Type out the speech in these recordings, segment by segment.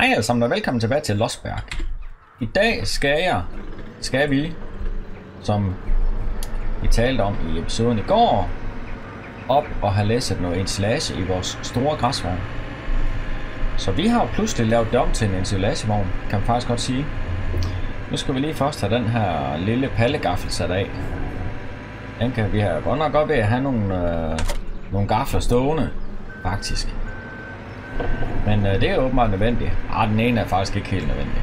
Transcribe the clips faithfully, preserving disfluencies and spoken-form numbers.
Hej alle sammen og velkommen tilbage til Lossberg. I dag skal jeg, skal vi, som vi talte om i episoden i går, op og have læsset noget ensilage i vores store græsvogn. Så vi har pludselig lavet det om til en ensilagevogn, kan man faktisk godt sige. Nu skal vi lige først have den her lille pallegaffel sat af. Den kan vi have godt nok op ved at have nogle, øh, nogle gafler stående, faktisk. Men øh, det er åbenbart nødvendigt. Ah, den ene er faktisk ikke helt nødvendig.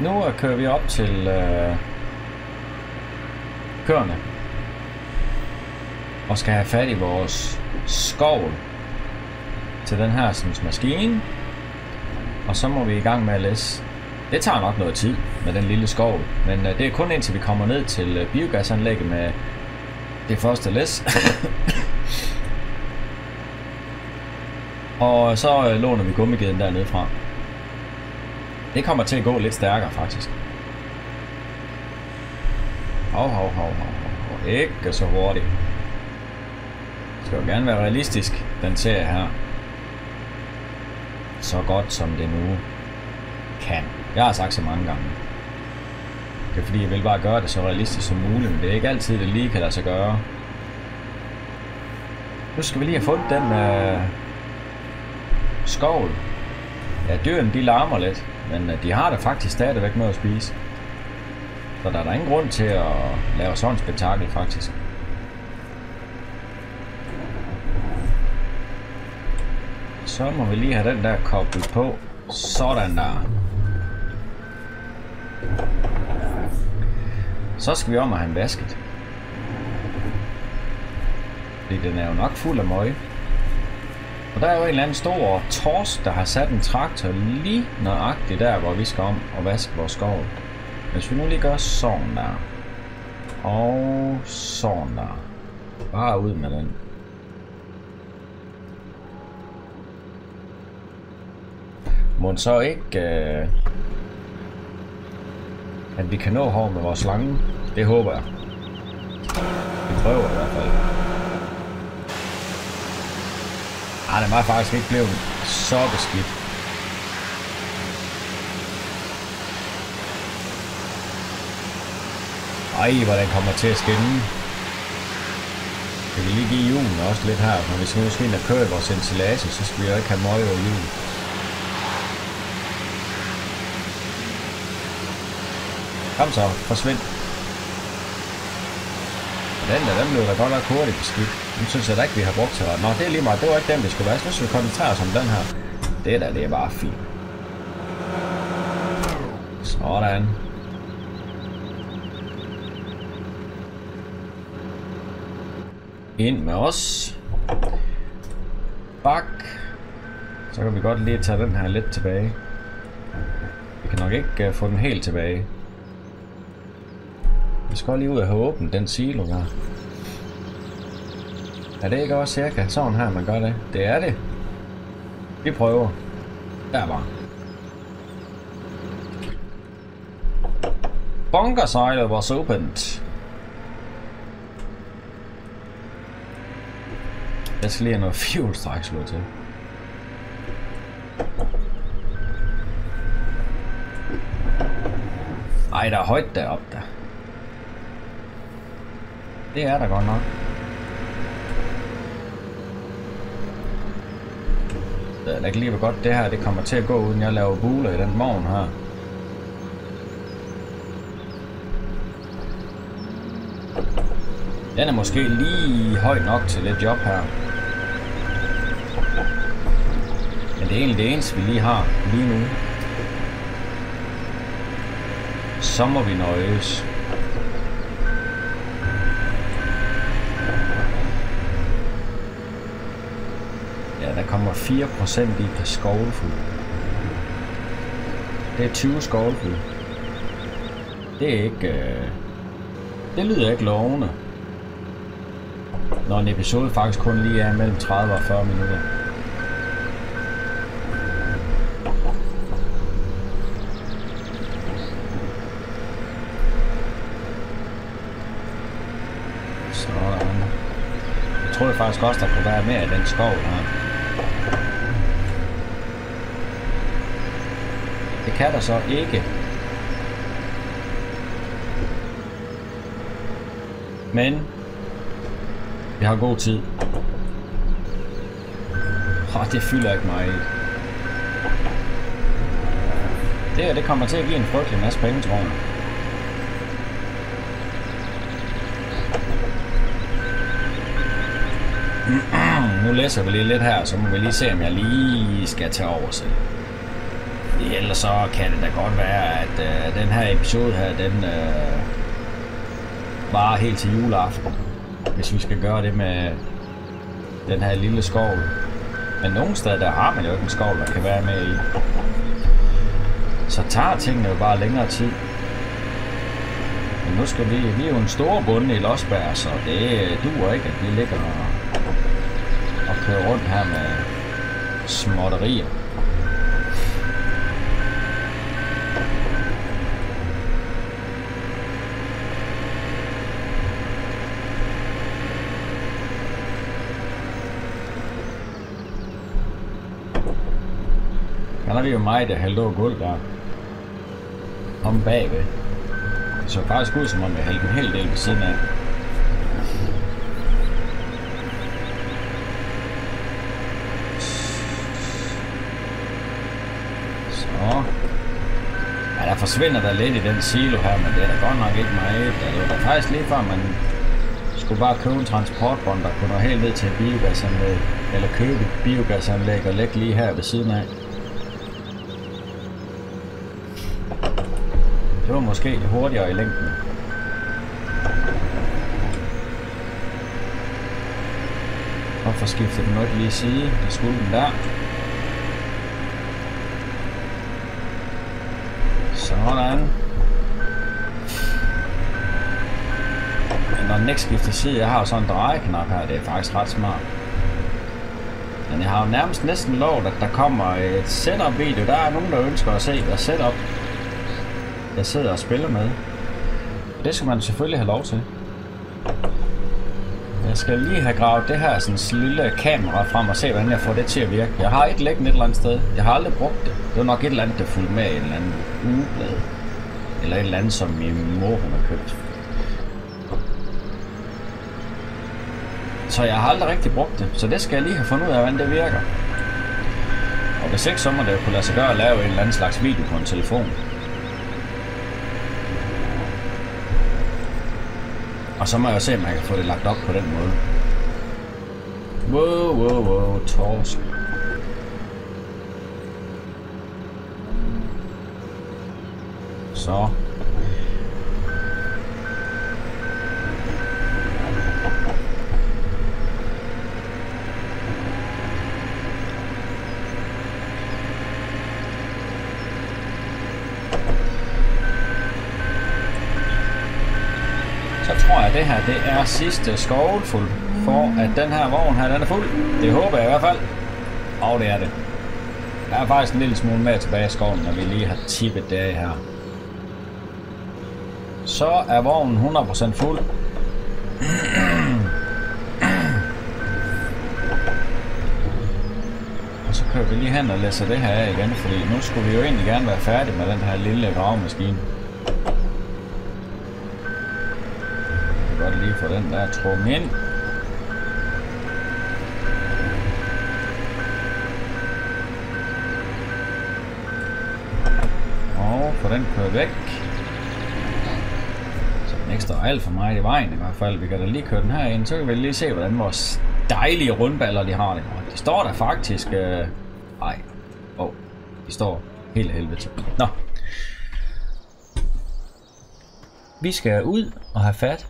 Nu øh, kører vi op til øh, køerne. Og skal have fat i vores skovl til den her sådan, maskine. Og så må vi i gang med at læse. Det tager nok noget tid med den lille skovl. Men øh, det er kun indtil vi kommer ned til øh, biogasanlægget med det første læs. Og så øh, låner vi gummigeden dernede fra. Det kommer til at gå lidt stærkere faktisk. Hov, hov, hov, hov, hov. Ikke så hurtigt. Det skal jo gerne være realistisk, den serie her. Så godt som det nu kan. Jeg har sagt så mange gange. Det er fordi jeg vil bare gøre det så realistisk som muligt, men det er ikke altid det lige kan lade sig gøre. Nu skal vi lige have fundet den øh skovl. Ja, dyrene de larmer lidt, men de har da faktisk stadigvæk noget at spise. Så der er der ingen grund til at lave sådan et spektakel faktisk. Så må vi lige have den der koblet på. Sådan der. Så skal vi om at have en vasket. Fordi den er jo nok fuld af møg. Og der er jo en eller anden stor torsk, der har sat en traktor lige nøjagtigt der, hvor vi skal om og vaske vores skovl. Hvis vi nu lige gør sådan der. Og sådan der. Bare ud med den. Må den så ikke, øh, at vi kan nå hår med vores slange? Det håber jeg. Vi prøver i hvert fald. Ej, den var faktisk ikke blevet så beskidt. Ej, hvor den kommer til at skinne. Kan vi lige give julen også lidt her, for hvis vi nu skal ind og køre vores ensilage, så skal vi jo ikke have møg over julen. Kom så, forsvind. Den der, den blev da godt nok hurtigt beskidt. Nu synes jeg da ikke, vi har brugt til ret. Nå, det er lige meget. Det var ikke den, vi skulle være. Så nu skal vi koncentrere os om den her. Det der, det er bare fint. Sådan. Ind med os. Bak. Så kan vi godt lige tage den her lidt tilbage. Vi kan nok ikke uh, få den helt tilbage. Vi skal lige ud og have åbnet den silo der. Er det ikke også cirka sådan her, man gør det? Det er det. Vi prøver. Der var. Bunker silo was opened. Jeg skal lige have noget fuel straks slået til. Ej, der er højt deroppe der. Det er der godt nok. Det er ikke lige godt det her, det kommer til at gå, uden jeg laver buler i den vogn her. Den er måske lige høj nok til det job her. Men det er egentlig det eneste, vi lige har lige nu. Så må vi nøjes. Der kommer fire procent i per skovlefuld. Det er tyve skovlefuld. Det er ikke... Øh... Det lyder ikke lovende. Når en episode faktisk kun lige er mellem tredive og fyrre minutter. Sådan. Jeg troede faktisk også, der kunne være mere af den skov her. Det kan der så ikke. Men vi har god tid. Oh, det fylder ikke mig. Det her, det kommer til at give en frygtelig masse penge, tror jeg. Nu læser vi lige lidt her, så må vi lige se, om jeg lige skal tage over selv. Ellers så kan det da godt være, at øh, den her episode her, den øh, varer helt til juleaften. Hvis vi skal gøre det med den her lille skovl. Men nogle steder, der har man jo ikke en skovl, der kan være med i. Så tager tingene jo bare længere tid. Men nu skal vi, vi er jo en stor bonde i Lossberg, så det duer ikke, at vi ligger og, og kører rundt her med småtterier. Der er det jo mig, der hældte over gulv der om bagved. Det så faktisk ud, som om jeg hældte en hel del ved siden af. Så. Ja, der forsvinder der lidt i den silo her, men det er da godt nok ikke meget. Det var faktisk lige før, man skulle bare købe en transportbånd, der kunne nå helt ned til et biogasanlæg. Eller købe et biogasanlæg og lægge lige her ved siden af. Det var måske hurtigere i længden. Hvorfor skifter den nok lige side? Der skulle den der. Sådan. Men når den ikke skifter side, jeg har jo sådan en drejeknap her, det er faktisk ret smart. Men jeg har jo nærmest næsten lovet, at der kommer et setup-video. Der er nogen, der ønsker at se, hvad setup jeg sidder og spiller med. Det skal man selvfølgelig have lov til. Jeg skal lige have gravet det her sådan lille kamera frem og se, hvordan jeg får det til at virke. Jeg har ikke lægget et eller andet sted. Jeg har aldrig brugt det. Det var nok et eller andet, der fulgte med i en eller anden ugeblad. Eller et eller andet, som min mor hun har købt. Så jeg har aldrig rigtig brugt det. Så det skal jeg lige have fundet ud af, hvordan det virker. Og hvis ikke, så må det kunne lade sig gøre at lave en eller anden slags video på en telefon. Og så må jeg jo se, om jeg kan få det lagt op på den måde. Wow, wow, wow, torsk. Så. Det her, det er sidste skovlfuld for, at den her vogn her, den er fuld. Det håber jeg i hvert fald. Og det er det. Der er faktisk en lille smule mere tilbage i skoven, når vi lige har tippet det her. Så er vognen hundrede procent fuld. Og så kører vi lige hen og læser det her af igen, fordi nu skulle vi jo egentlig gerne være færdige med den her lille gravemaskine. Lige for den der trum ind. Og for den kører væk. Så den ikke står alt for meget i vejen i hvert fald. Vi kan da lige køre den her ind, så kan vi lige se, hvordan vores dejlige rundballer de har det. Og de står der faktisk... Øh... Ej. Åh. Oh. De står helt helvede til. Nå. Vi skal ud og have fat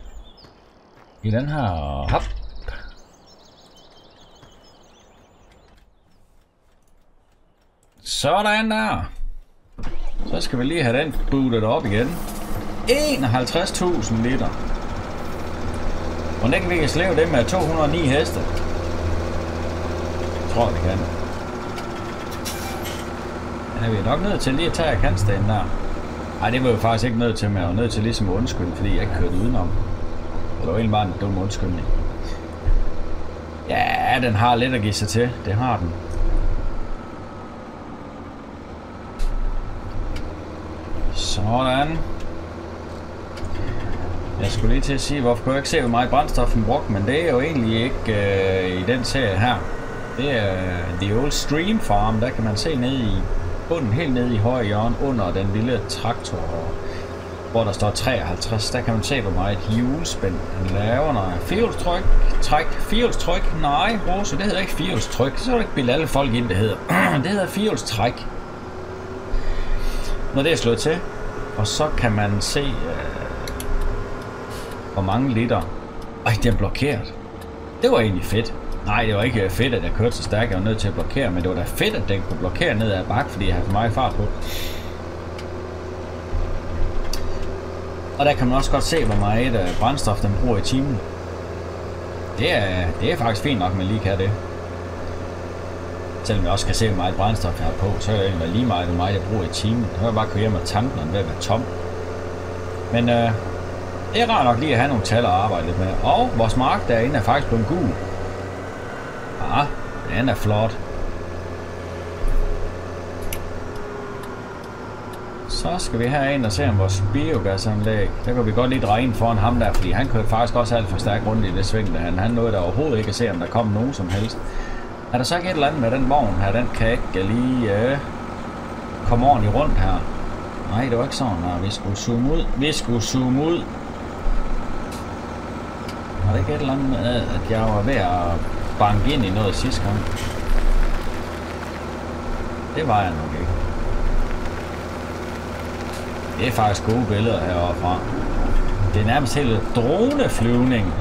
i den her hop. Sådan der. Så skal vi lige have den bootet op igen. enoghalvtreds tusind liter. Og den kan vi kan slæve det med to hundrede og ni heste. Jeg tror vi kan. Ja, vi er nok nødt til lige at tage kantstenen der. Ej, det var jo faktisk ikke nødt til, men jeg var nødt til ligesom undskyld, fordi jeg ikke kørte udenom. Det var egentlig bare en dum undskyldning. Ja, den har lidt at give sig til. Det har den. Sådan. Jeg skulle lige til at sige, hvorfor kunne jeg ikke se, hvor meget brændstof den brugte, men det er jo egentlig ikke øh, i den serie her. Det er øh, The Old Stream Farm, der kan man se ned i bunden, helt ned i højre hjørne under den lille traktor, hvor der står treoghalvtreds. Der kan man se, hvor meget hjulspænd den laver. Nej, firehjulstryk, træk, firehjulstryk, nej, Rose, det hedder ikke firehjulstryk. Så er du ikke bilde alle folk ind, det hedder. Det hedder firehjulstræk. Når det er slået til, og så kan man se, øh, hvor mange liter. Ej, den er blokeret. Det var egentlig fedt. Nej, det var ikke fedt, at jeg kørte så stærkt, jeg var nødt til at blokere, men det var da fedt, at den kunne blokere ned ad bakke, fordi jeg havde for meget fart på. Og der kan man også godt se, hvor meget brændstof den bruger i timen. Det er, det er faktisk fint nok, at man lige kan det. Selvom jeg også kan se, hvor meget brændstof jeg har på, så er det egentlig lige meget, hvor meget jeg bruger i timen. Så kan jeg bare køre hjem og tanke, når den er ved at være tom. Men øh, det er rart nok lige at have nogle tal at arbejde lidt med. Og vores mark derinde er faktisk blevet gul. Ah, den er flot. Så skal vi herind og se om vores biogasanlæg. Der kan vi godt lige dreje ind foran ham der, fordi han kørte faktisk også alt for stærkt rundt i det sving der. Han, han nåede der overhovedet ikke at se, om der kom nogen som helst. Er der så ikke et eller andet med den vogn her? Den kan ikke lige øh, komme ordentligt rundt her. Nej, det var ikke sådan. Nej, vi skulle zoome ud. Vi skulle zoome ud. Var det ikke et eller andet med, at jeg var ved at banke ind i noget sidste gang? Det var jeg nok ikke. Det er faktisk gode billeder heroppe fra. Det er nærmest hele droneflyvning.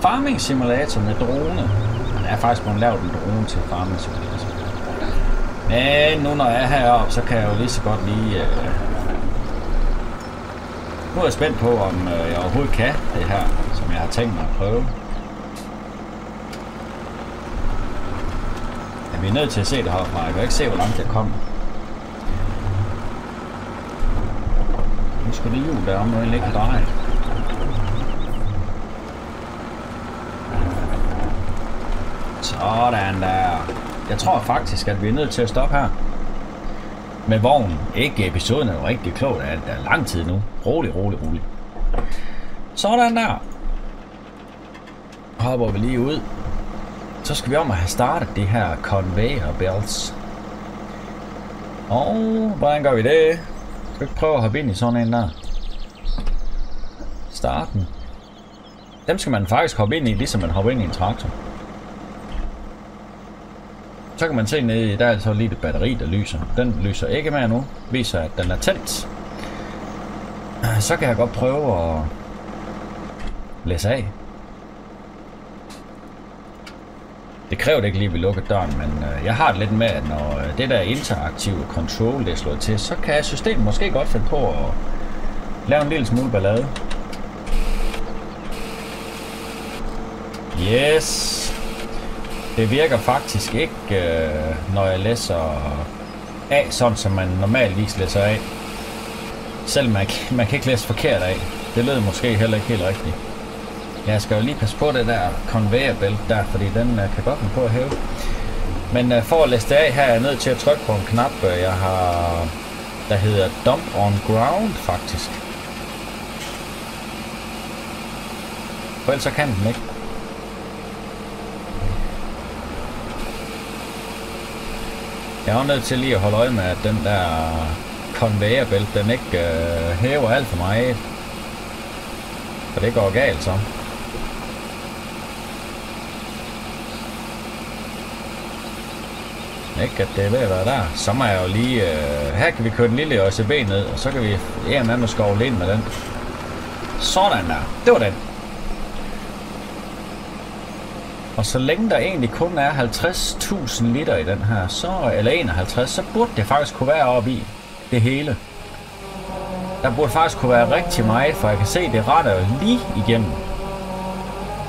Farming simulator med drone. Jeg er faktisk blevet lavet en drone til farming simulator. Men nu når jeg er heroppe, så kan jeg jo lige så godt lige... Øh... Nu er jeg spændt på, om øh, jeg overhovedet kan det her, som jeg har tænkt mig at prøve. Ja, vi er nødt til at se det heroppe. Jeg kan ikke se, hvor langt jeg kommer. Nu skal det hjul derom, når jeg ligger og drejer. Sådan der. Jeg tror faktisk, at vi er nødt til at stoppe her med vognen. Ikke episoden er jo rigtig klogt, at der er lang tid nu. Rolig, rolig, rolig. Sådan der. Hopper vi lige ud. Så skal vi om at have startet det her conveyor belts. Og hvordan gør vi det? Skal vi ikke prøve at hoppe ind i sådan en der? Starten. Dem skal man faktisk hoppe ind i, ligesom man hopper ind i en traktor. Så kan man se nede, der er så lige et batteri, der lyser. Den lyser ikke mere nu. Viser, at den er tændt. Så kan jeg godt prøve at læse af. Det kræver det ikke lige, at vi lukker døren, men jeg har det lidt med, at når det der interaktive control, det er slået til, så kan systemet måske godt finde på at lave en lille smule ballade. Yes! Det virker faktisk ikke, øh, når jeg læser af, sådan som man normalvis læser af. Selvom man, man kan ikke læse forkert af. Det lød måske heller ikke helt rigtigt. Jeg skal jo lige passe på det der conveyor belt der, fordi den øh, kan godt komme på at hæve. Men øh, for at læse det af her, er jeg nødt til at trykke på en knap, øh, jeg har, der hedder Dump on Ground faktisk. For ellers så kan den ikke. Jeg er jo nødt til lige at holde øje med, at den der conveyor belt, den ikke øh, hæver alt for meget. For det går galt så. Ikke at det er ved at være der. Så må jeg jo lige... Øh, her kan vi køre den lille O C B ned, og så kan vi en anden skovle ind med den. Sådan der. Det var den. Og så længe der egentlig kun er halvtreds tusind liter i den her, så, eller enoghalvtreds, så burde det faktisk kunne være oppe i det hele. Der burde faktisk kunne være rigtig meget, for jeg kan se, det retter jo lige igennem.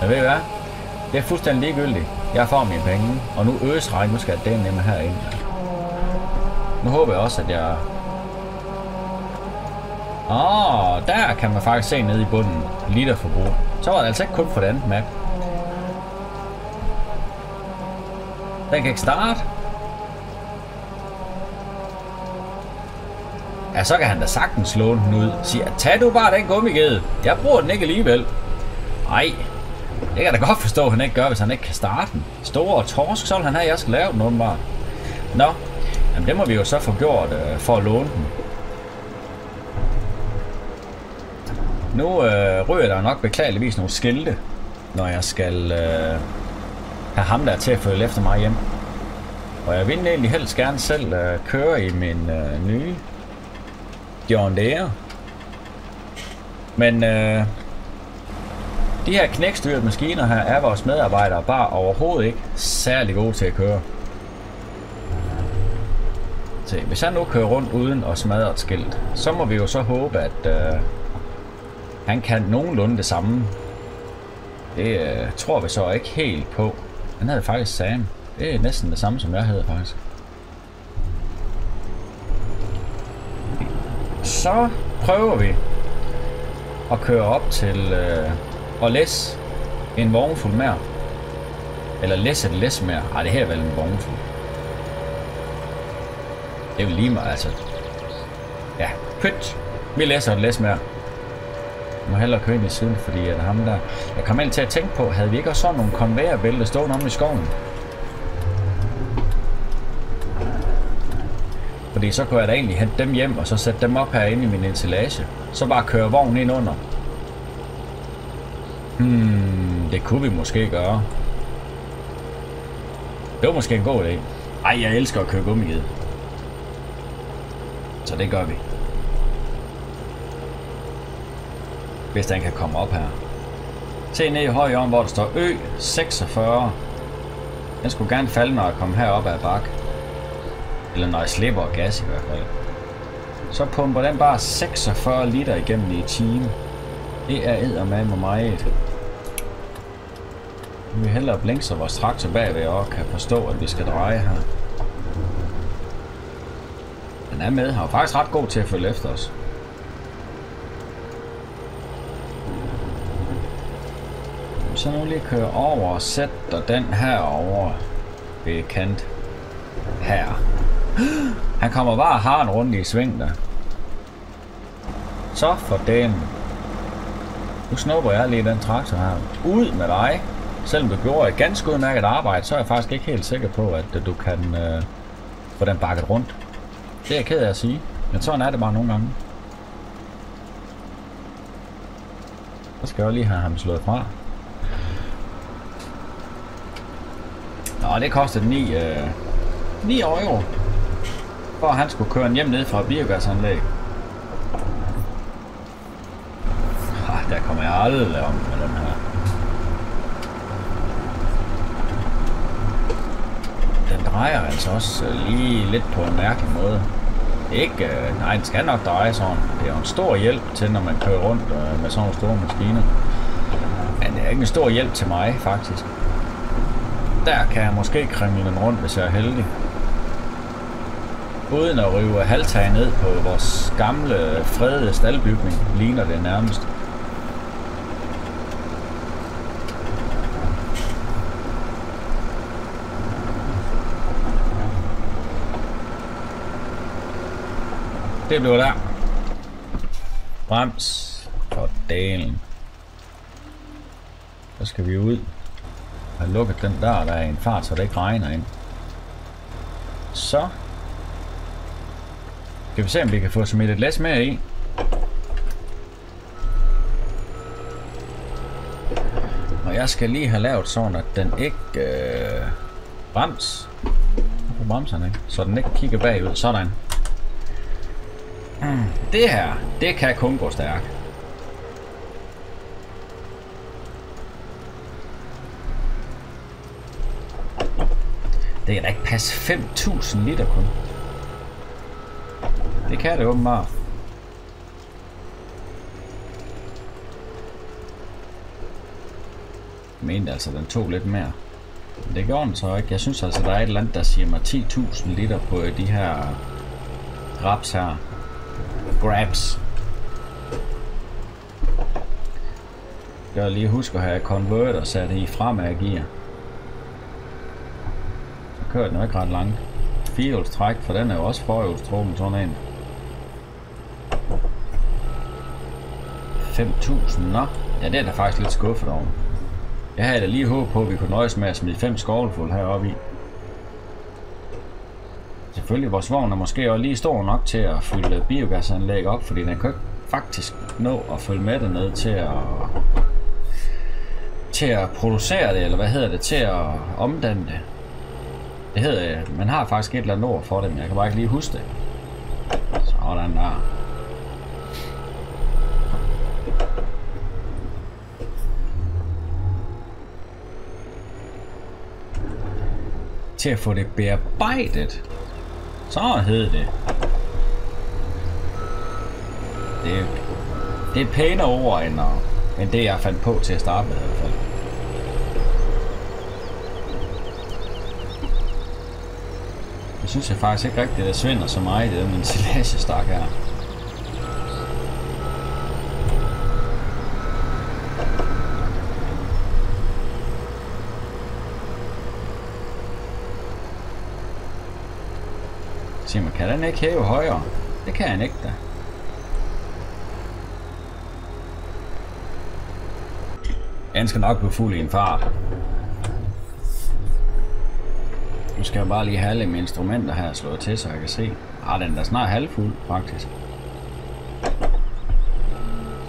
Men ved I hvad? Det er fuldstændig ligegyldigt. Jeg får mine penge, og nu øges regn, nu skal jeg den nemme herinde. Nu håber jeg også, at jeg... Åh, oh, der kan man faktisk se nede i bunden literforbrug. Så var det altså ikke kun for det andet map. Den kan ikke starte. ja, så kan han da sagtens låne den ud. Siger, tag du bare den gummigede. Jeg bruger den ikke alligevel. Ej, det kan jeg da godt forstå, at han ikke gør, hvis han ikke kan starte den. Store torsk, så vil han have, jeg skal lave den åbenbart. Nå, jamen det må vi jo så få gjort øh, for at låne den. Nu øh, ryger der nok beklageligvis nogle skilte, når jeg skal øh, have ham der til at følge efter mig hjem. Og jeg vil egentlig helst gerne selv øh, køre i min øh, nye John Deere. Men øh, de her knækstyrede maskiner her er vores medarbejdere bare overhovedet ikke særlig gode til at køre. Se, hvis han nu kører rundt uden at smadre et skilt, så må vi jo så håbe, at øh, han kan nogenlunde det samme. Det øh, tror vi så ikke helt på. Han havde faktisk sagen. Det er næsten det samme, som jeg havde faktisk. Så prøver vi at køre op til øh, at læse en vognfuld mere. Eller læse et læs mere. Ej, det her er vel en vognfuld. Det er jo lige meget, altså. Ja, pyt. Vi læser et læs mere. Jeg må hellere køre ind i siden, fordi at ham der... Jeg kom altid til at tænke på, havde vi ikke også sådan nogle konvejerbælter stående om i skoven? Fordi så kunne jeg da egentlig hente dem hjem, og så sætte dem op herinde i min ensilage. Så bare køre vognen ind under. Hmm, det kunne vi måske gøre. Det var måske en god idé. Ej, jeg elsker at køre gummiged. Så det gør vi. Hvis den kan komme op her. Se ned i højre om, hvor der står Ø seksogfyrre. Den skulle gerne falde, når jeg kom herop ad bakke. Eller når jeg slipper gas i hvert fald. Så pumper den bare seksogfyrre liter igennem i timen. Det er eddermame med mig. Vi vil hellere blinke, så vores traktor bagved og kan forstå, at vi skal dreje her. Den er med her og faktisk ret god til at følge efter os. Så nu lige køre over og sætter den her over ved kant her. Han kommer bare og har en rundt i sving der. Så for den. Nu snupper jeg lige den traktor her. Ud med dig. Selvom du gjorde et ganske udmærket arbejde, så er jeg faktisk ikke helt sikker på, at du kan øh, få den bakket rundt. Det er jeg ked af at sige, men sådan er det bare nogle gange. Så skal jeg lige have ham slået fra. Nå, det kostede ni euro, for han skulle køre hjem ned fra biogasanlæg. Ah, der kommer jeg aldrig om med den her. Den drejer altså også lige lidt på en mærkelig måde. Ikke, nej, den skal nok dreje sådan. Det er jo en stor hjælp til, når man kører rundt med sådan nogle store maskiner. Men det er ikke en stor hjælp til mig, faktisk. Der kan jeg måske krimle den rundt, hvis jeg er heldig. Uden at rive halvtaget ned på vores gamle, fredede staldbygning, ligner det nærmest. Det blev der. Brems for delen. Så skal vi ud. Jeg har lukket den der, der er en fart, så det ikke regner ind. Så skal vi se, om vi kan få smidt et læs mere i. Og jeg skal lige have lavet sådan, at den ikke øh, brems. Hvorfor bremser den ikke? Så den ikke kigger bagud. Sådan. Mm, det her, det kan kun gå stærkt. Det kan da ikke passe fem tusind liter kun. Det kan det åbenbart. Jeg mente altså, den tog lidt mere. Men det gjorde den så ikke. Jeg synes altså, der er et eller andet, der siger mig ti tusind liter på de her grabs her. Grabs. Jeg lige husker at have converter sat i fremad gear. Kører den jo ikke ret langt. Firehjulstræk, for den er jo også forhjulstrukken, sådan en. fem tusind. Nå, ja, det er da faktisk lidt skuffet over. Jeg havde da lige håbet på, at vi kunne nøjes med at smide fem skovlfuld heroppe i. Selvfølgelig, vores vogn er måske også lige stor nok til at fylde biogasanlæg op, fordi den kan faktisk nå at følge med det ned til at, til at producere det, eller hvad hedder det, til at omdanne det. Det hedder, man har faktisk et eller andet ord for det, men jeg kan bare ikke lige huske det. Sådan der. Til at få det bearbejdet. Så hed det. Det, det er pænere ord end, end det, jeg fandt på til at starte med i hvert fald. Jeg synes jeg faktisk ikke rigtigt, at det svinder så meget i det, men silagestak her. Men kan den ikke hæve højere? Det kan han ikke da. Den skal nok blive fuld i en fart. Nu skal jeg bare lige have alle mine instrumenter her slået til, så jeg kan se. Ah, den er snart halvfuld faktisk.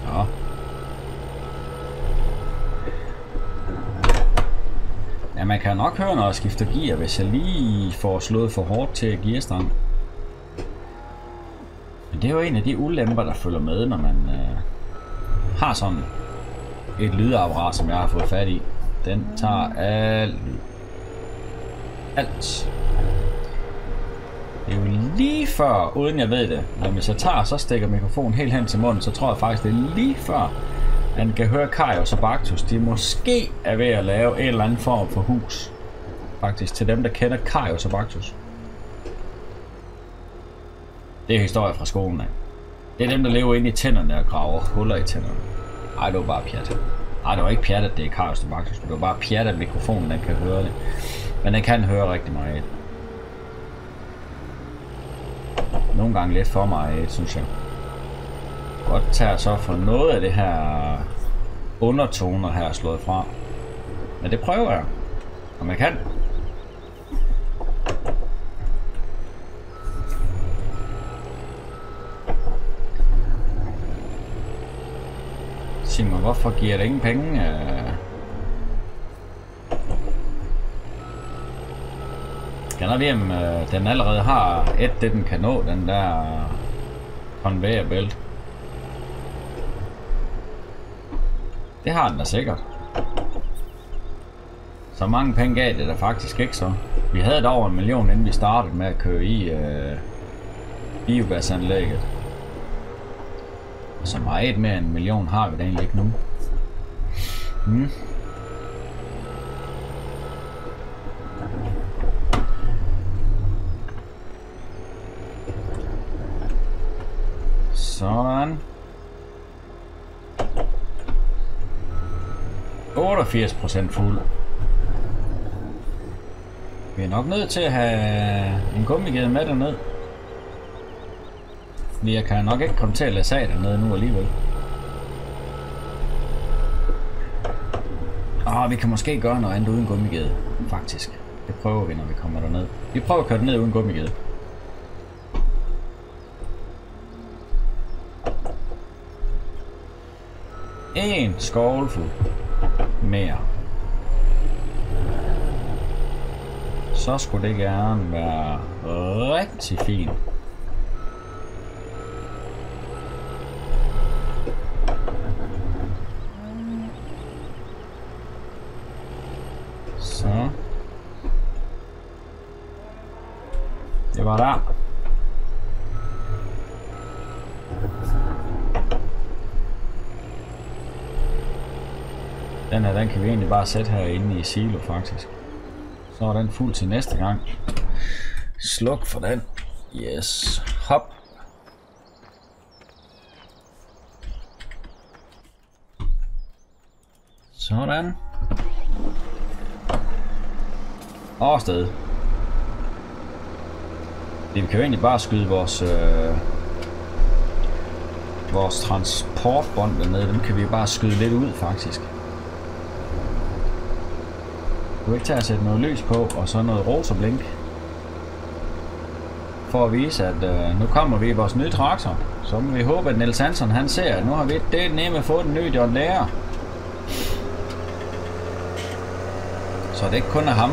Så. Ja, man kan nok høre, når jeg skifter gear, hvis jeg lige får slået for hårdt til gearstangen. Det er jo en af de ulemper, der følger med, når man øh, har sådan et lydapparat, som jeg har fået fat i. Den tager alt. Alt. Det er jo lige før, uden jeg ved det, når hvis jeg tager, så stikker mikrofonen helt hen til munden, så tror jeg faktisk, det er lige før, man kan høre Kajos og Baktus. De måske er ved at lave en eller anden form for hus. Faktisk til dem, der kender Kajos og Baktus. Det er historie fra skolen af. Det er dem, der lever inde i tænderne og graver huller i tænderne. Ej, det var bare pjat. Ej, det var ikke pjat, at det er Kajos og Baktus. Det var bare pjat, at mikrofonen den kan høre det. Men den kan høre rigtig meget. Nogle gange lidt for meget, synes jeg. Godt tager så for noget af det her undertoner her slået fra. Men det prøver jeg, om jeg kan. Sig mig, hvorfor giver det ingen penge? Skal nok lige, om den allerede har et, det den kan nå, den der konvejerbælt. Det har den da sikkert. Så mange penge gav det der faktisk ikke så. Vi havde da over en million, inden vi startede med at køre i øh, biogasanlægget. Så meget mere end en million har vi da egentlig ikke nu. Hmm. Sådan. otteogfirs procent fuld. Vi er nok nødt til at have en gummigede med derned. Fordi jeg kan nok ikke komme til at lade sag dernede nu alligevel. Og vi kan måske gøre noget andet uden gummigede, faktisk. Det prøver vi, når vi kommer derned. Vi prøver at køre den ned uden gummigede. En skovlfuld mere. Så skulle det gerne være rigtig fint. Så. Det var der. Den her, den kan vi egentlig bare sætte herinde i silo faktisk. Så er den fuld til næste gang. Sluk for den. Yes. Hop. Sådan. Og afsted. Vi kan jo egentlig bare skyde vores øh, vores transportbånd dernede, dem kan vi bare skyde lidt ud faktisk. Du kan ikke tage at sætte noget løs på, og så noget rotorblink. For at vise, at øh, nu kommer vi i vores nye traktor. Så må vi håbe, at Niels Hansen han ser, at nu har vi det nemme fået den nye John Lærer. Så det er ikke kun af ham,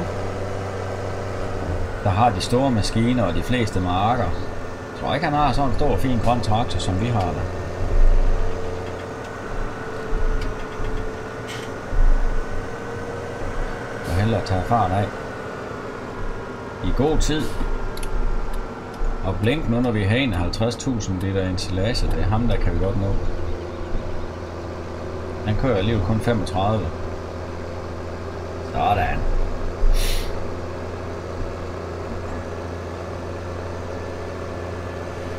der har de store maskiner og de fleste marker. Jeg tror ikke, han har sådan en stor, fin grøn traktor, som vi har der. Jeg hellere tage fart af. I god tid. Og blink nu, når vi har enoghalvtreds tusind liter ensilage. Det er ham, der kan vi godt nå. Han kører alligevel kun femogtredive. Sådan.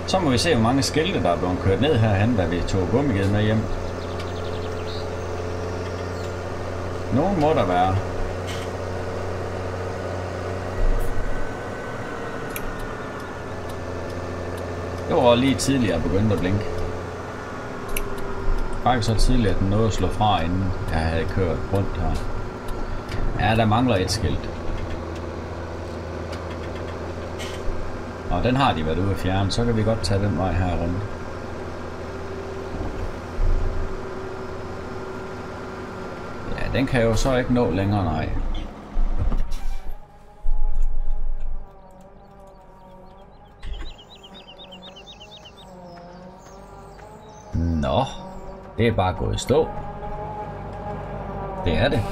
Så må vi se, hvor mange skilte, der er blevet kørt ned herhen, hvad vi tog gummiged med hjem. Nogen må der være. Det var lige tidligere begyndt at blinke. Faktisk så tidligere, at den nåede at slå fra, inden jeg havde kørt rundt her. Ja, der mangler et skilt. Og den har de været ude at fjerne, så kan vi godt tage den vej her rundt. Ja, den kan jo så ikke nå længere, nej. Nå, det er bare gået i stå. Det er det.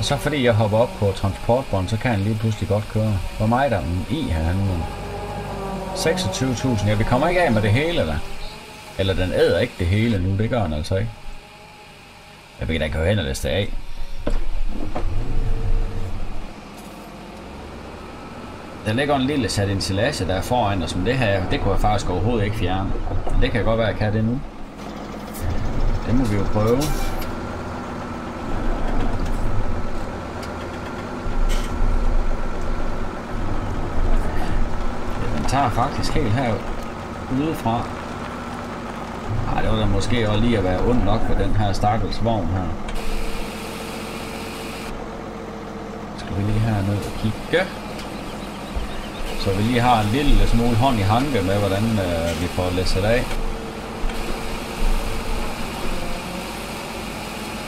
Så fordi jeg hopper op på transportbånd, så kan han lige pludselig godt køre. Hvor meget er der en i her nu? seksogtyve tusind. Ja, vi kommer ikke af med det hele, eller? Eller den æder ikke det hele nu, det gør han altså ikke. Jeg vil da ikke høre hen og læse det af. Der ligger en lille sat ensilage, der er foran, og som det her, det kunne jeg faktisk overhovedet ikke fjerne. Men det kan godt være, at jeg kan det nu. Det må vi jo prøve. Jeg tager faktisk helt her udefra. Ej, det var da måske også lige at være ond nok på den her stakkels vogn her. Skal vi lige herned og kigge. Så vi lige har en lille smule hånd i hanke med, hvordan øh, vi får læsset af.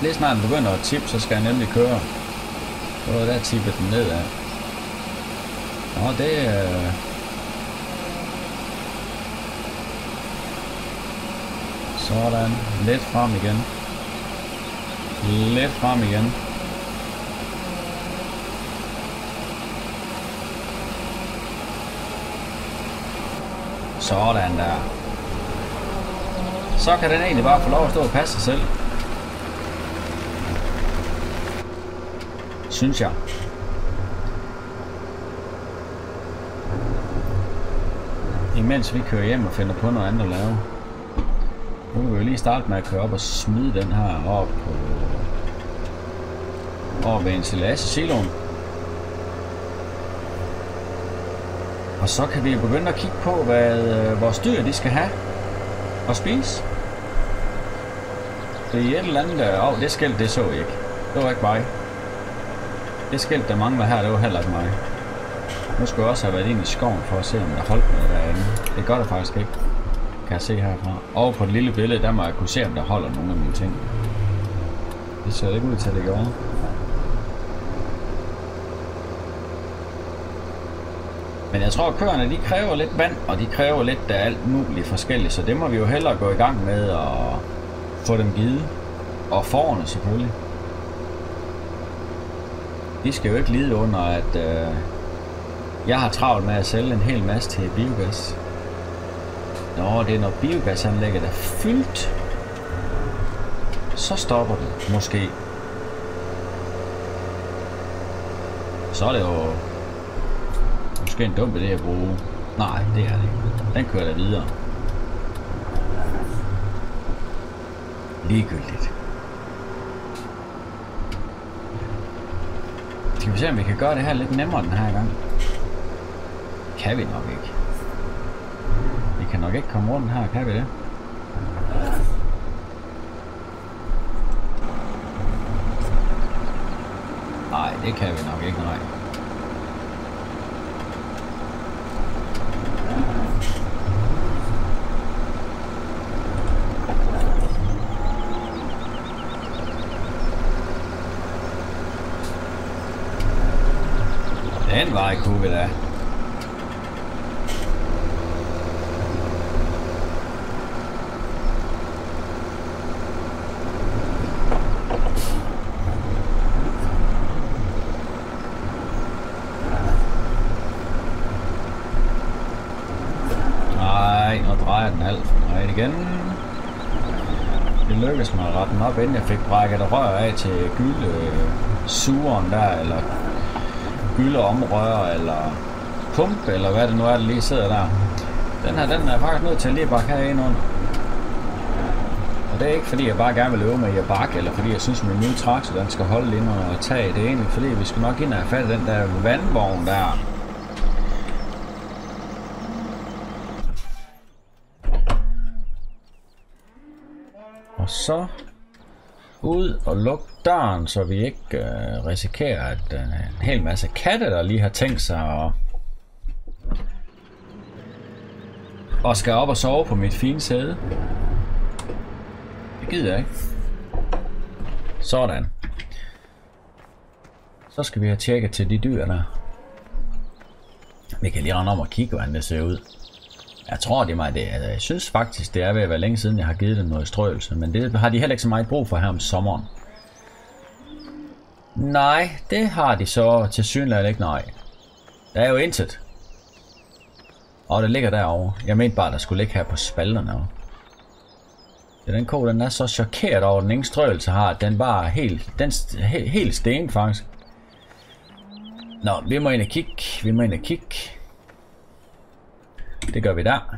Lige snart den begynder at tippe, så skal jeg nemlig køre. Så der tippet den nedad. Nå, det øh sådan, lidt frem igen. Lidt frem igen. Sådan der. Så kan den egentlig bare få lov at stå og passe sig selv. Synes jeg. Imens vi kører hjem og finder på noget andet at lave. Nu kan vi jo lige starte med at køre op og smide den her op på over ved ensilagesesiloen. Og så kan vi begynde at kigge på, hvad vores dyr de skal have og spise. Det er et eller andet. Åh, oh, det skilt det så jeg ikke. Det var ikke mig. Det skilt der mangler her, det var heller ikke mig. Nu skulle jeg også have været ind i skoven for at se, om der holdt noget derinde. Det gør der faktisk ikke. Kan jeg se herfra. Og på det lille billede, der må jeg kunne se, om der holder nogle af mine ting. Det ser ikke ud til, at det gjorde. Men jeg tror, at køerne, de kræver lidt vand, og de kræver lidt af alt muligt forskelligt. Så det må vi jo hellere gå i gang med at få dem givet. Og fårene selvfølgelig. De skal jo ikke lide under, at øh, jeg har travlt med at sælge en hel masse til biogas. Nå, det er når biogasanlægget er fyldt, så stopper det måske. Så er det jo måske en dum idé at bruge. Nej, det er det ikke. Den kører der videre. Ligegyldigt. Skal vi se, om vi kan gøre det her lidt nemmere den her gang. kan vi nok ikke. Vi kan nok ikke komme rundt her, kan vi det? Nej, det kan vi nok ikke, nej. Den vej kunne vi da. Nej, nu drejer den alt for meget igen. Det lykkedes mig at rette den op, inden jeg fik brækket og rør af til gyldesugeren der, eller gylde omrører eller pump, eller hvad det nu er, der lige sidder der. Den her, den er faktisk nødt til at lige bakke herind under. Og det er ikke fordi, jeg bare gerne vil øve med i at bakke, eller fordi jeg synes, min nye traktor, den skal holde lige under og tage. Det er egentlig fordi, vi skal nok ind og have fat i den der vandvogn der. Og så ud og luk døren, så vi ikke øh, risikerer, at øh, en hel masse katte, der lige har tænkt sig og, og skal op og sove på mit fine sæde. Det gider jeg ikke. Sådan. Så skal vi have tjekket til de dyr der. Vi kan lige rende om og kigge, hvordan det ser ud. Jeg tror det er mig det. Altså, jeg synes faktisk, det er ved at være længe siden, jeg har givet dem noget strøelse, men det har de heller ikke så meget brug for her om sommeren. Nej, det har de så tilsyneladende ikke, nej. Der er jo intet. Og det ligger derovre. Jeg mente bare, der skulle ligge her på spalterne. Ja, den ko, den er så chokeret over, den ingen strøelse har, at den bare er helt, den st he helt sten faktisk. Nå, vi må ind og kigge, vi må ind og kigge. Det gør vi der.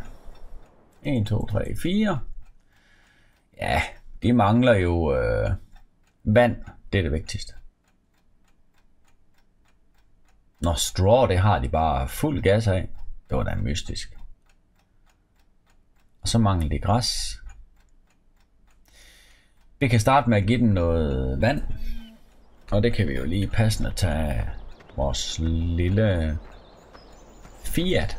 en, to, tre, fire. Ja, de mangler jo øh, vand. Det er det vigtigste. Nå, straw, det har de bare fuld gas af. Det var da mystisk. Og så mangler de græs. Vi kan starte med at give dem noget vand. Og det kan vi jo lige passende tage vores lille Fiat.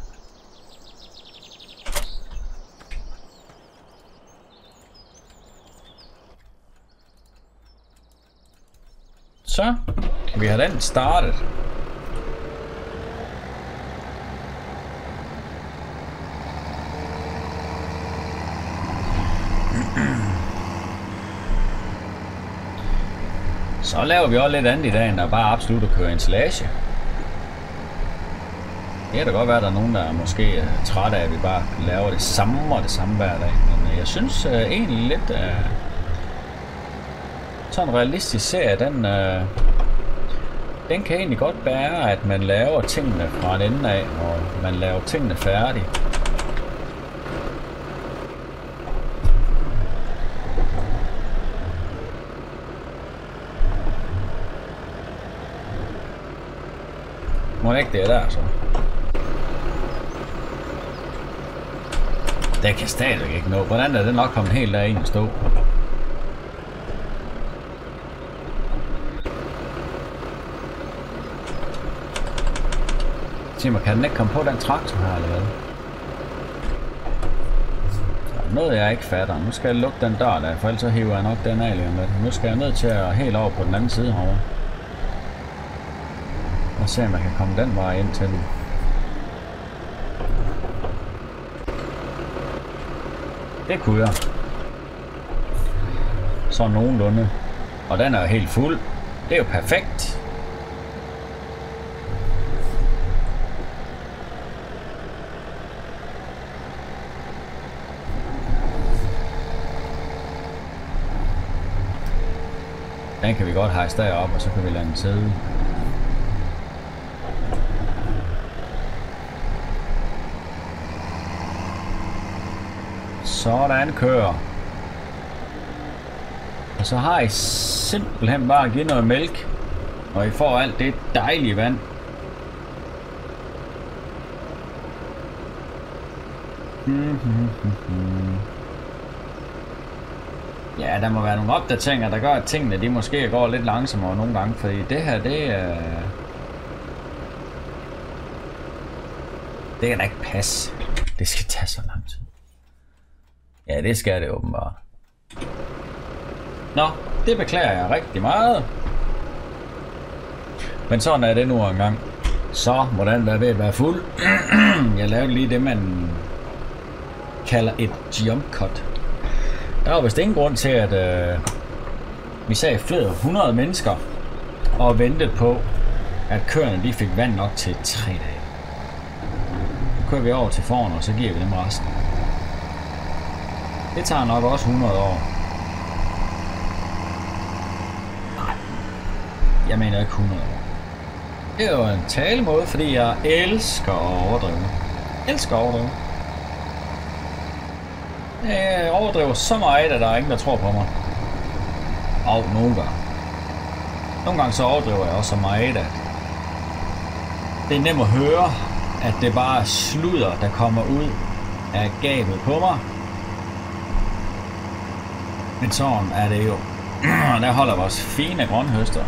Så kan vi have den startet. Så laver vi også lidt andet i dag, end der bare absolut at køre en slage. Det kan da godt være, at der er nogen, der er måske træt af, at vi bare laver det samme og det samme hver dag. Men jeg synes uh, egentlig lidt... Uh sådan en realistisk serie, den, øh, den kan egentlig godt bære, at man laver tingene fra en ende af, og man laver tingene færdige. Må ikke det er der, så? Det kan stadigvæk ikke nå. Hvordan er det nok kommet helt derind og stå? Kan den ikke komme på den traktor her eller hvad? Der er noget jeg ikke fatter. Nu skal jeg lukke den dør der, for ellers så hiver jeg nok den af lige med. Nu skal jeg ned til at helt over på den anden side herovre. Og se om jeg kan komme den vej ind til den. Det kunne jeg. Så nogenlunde. Og den er helt fuld. Det er jo perfekt. Den kan vi godt hejse derop, og så kan vi lade den sidde. Sådan kører. Og så har I simpelthen bare at give noget mælk, og I får alt det dejlige vand. Ja, der må være nogle opdateringer, der gør, at tingene de måske går lidt langsommere nogle gange, fordi det her, det er... Det kan da ikke passe. Det skal tage så lang tid. Ja, det skal det åbenbart. Nå, det beklager jeg rigtig meget. Men sådan er det nu engang. Så må den være ved at være fuld. Jeg lavede lige det, man kalder et jump cut. Der var vist ingen grund til, at øh, vi sagde flere hundrede mennesker og ventede på, at køerne lige fik vand nok til tre dage. Nu kører vi over til foran, og så giver vi dem resten. Det tager nok også hundrede år. Nej, jeg mener ikke hundrede år. Det er jo en talemåde, fordi jeg elsker at overdrive. Elsker at overdrive. Jeg overdriver så meget, at der er ingen, der tror på mig. Og nogle gange. Nogle gange så overdriver jeg også så meget, at det er nemt at høre, at det bare sludder, der kommer ud af gabet på mig. Men sådan er det jo. Der holder vores fine grønhøster.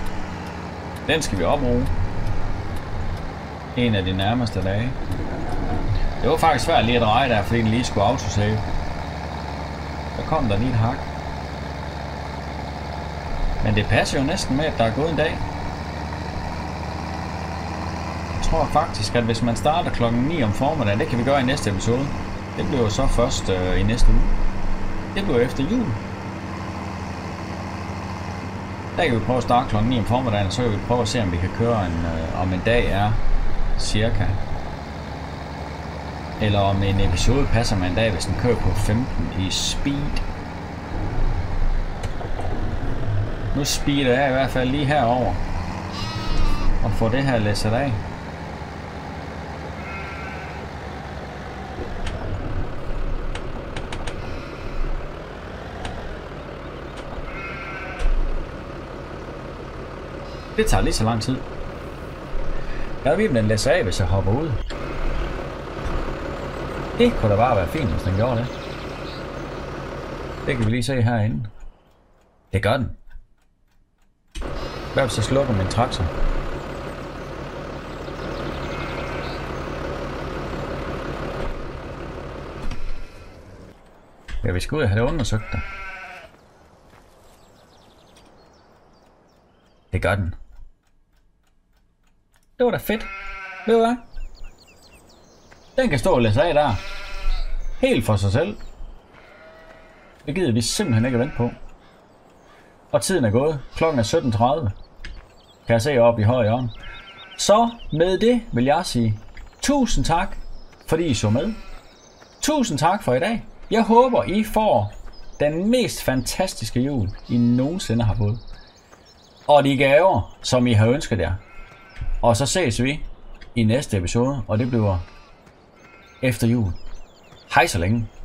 Den skal vi opruge. En af de nærmeste dage. Det var faktisk svært lige at dreje der, fordi den lige skulle autosave. Der kom der lige et hak. Men det passer jo næsten med, at der er gået en dag. Jeg tror faktisk, at hvis man starter klokken ni om formiddagen, det kan vi gøre i næste episode. Det bliver jo så først øh, i næste uge. Det bliver efter jul. Der kan vi prøve at starte klokken ni om formiddagen, og så kan vi prøve at se, om vi kan køre en, øh, om en dag er cirka. Eller om en episode passer man en dag, hvis den kører på femten i speed. Nu speeder jeg i hvert fald lige herover og får det her læsset af. Det tager lige så lang tid. Jeg ved ikke, om den læsser af, hvis jeg hopper ud. Det kunne da bare være fint, hvis den gjorde det. Det kan vi lige se herinde. Det gør den. Hvad hvis jeg slukker min traktor? Ja, vi skal ud og have det undersøgt der. Det gør den. Det var da fedt. Ved du hvad? Den kan stå og læse af der. Helt for sig selv. Det gider vi simpelthen ikke at vente på. Og tiden er gået. Klokken er sytten tredive. Kan jeg se oppe i højre hjørne. Så med det vil jeg sige tusind tak, fordi I så med. Tusind tak for i dag. Jeg håber, I får den mest fantastiske jul, I nogensinde har fået. Og de gaver, som I har ønsket jer. Og så ses vi i næste episode, og det bliver... efter jul. Hej så længe.